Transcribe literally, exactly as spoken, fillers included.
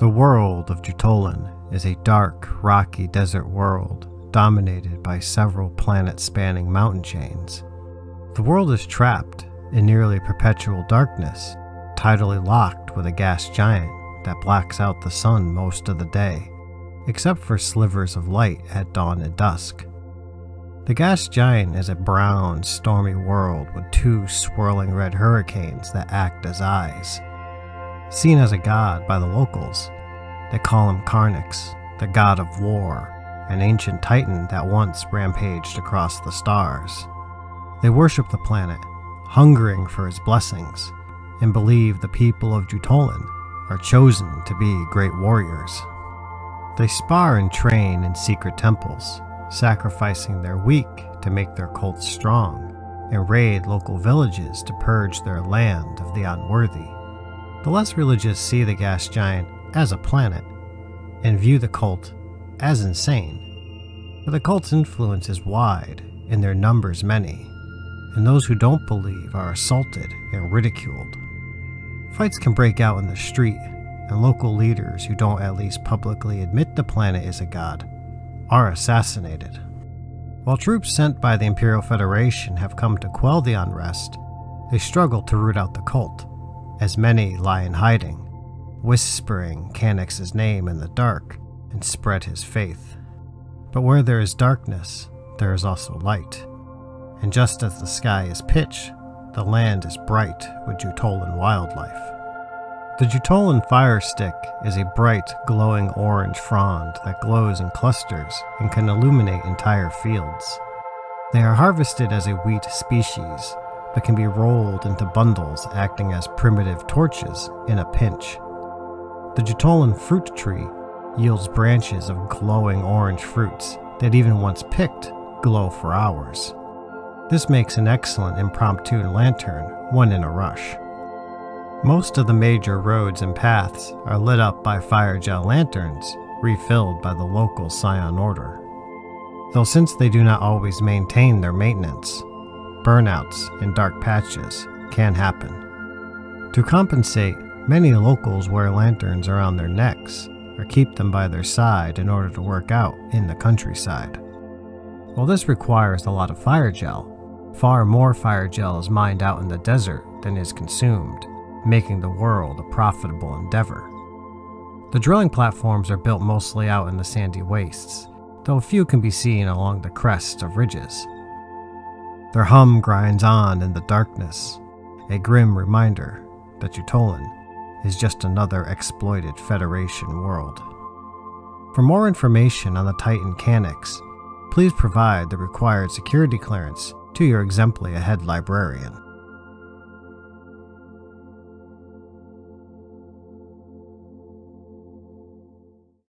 The world of Jutollin is a dark, rocky desert world dominated by several planet-spanning mountain chains. The world is trapped in nearly perpetual darkness, tidally locked with a gas giant that blacks out the sun most of the day, except for slivers of light at dawn and dusk. The gas giant is a brown, stormy world with two swirling red hurricanes that act as eyes. Seen as a god by the locals, they call him Karnix, the god of war, an ancient titan that once rampaged across the stars. They worship the planet, hungering for his blessings, and believe the people of Jutollin are chosen to be great warriors. They spar and train in secret temples, sacrificing their weak to make their cults strong, and raid local villages to purge their land of the unworthy. The less religious see the gas giant as a planet, and view the cult as insane. But the cult's influence is wide, and their numbers many, and those who don't believe are assaulted and ridiculed. Fights can break out in the street, and local leaders who don't at least publicly admit the planet is a god are assassinated. While troops sent by the Imperial Federation have come to quell the unrest, they struggle to root out the cult, as many lie in hiding, whispering Karnix's name in the dark and spread his faith. But where there is darkness, there is also light. And just as the sky is pitch, the land is bright with Jutollin wildlife. The Jutollin Firestick is a bright, glowing orange frond that glows in clusters and can illuminate entire fields. They are harvested as a wheat species, but can be rolled into bundles acting as primitive torches in a pinch. The Jutollin Fruit Tree yields branches of glowing orange fruits that even once picked glow for hours. This makes an excellent impromptu lantern when in a rush. Most of the major roads and paths are lit up by fire gel lanterns, refilled by the local Scion Order. Though since they do not always maintain their maintenance, burnouts and dark patches can happen. To compensate, many locals wear lanterns around their necks or keep them by their side in order to work out in the countryside. While this requires a lot of fire gel, far more fire gel is mined out in the desert than is consumed, making the world a profitable endeavor. The drilling platforms are built mostly out in the sandy wastes, though a few can be seen along the crests of ridges. Their hum grinds on in the darkness, a grim reminder that Jutollin is just another exploited Federation world. For more information on the Titan Canics, please provide the required security clearance to your Exemplia head librarian.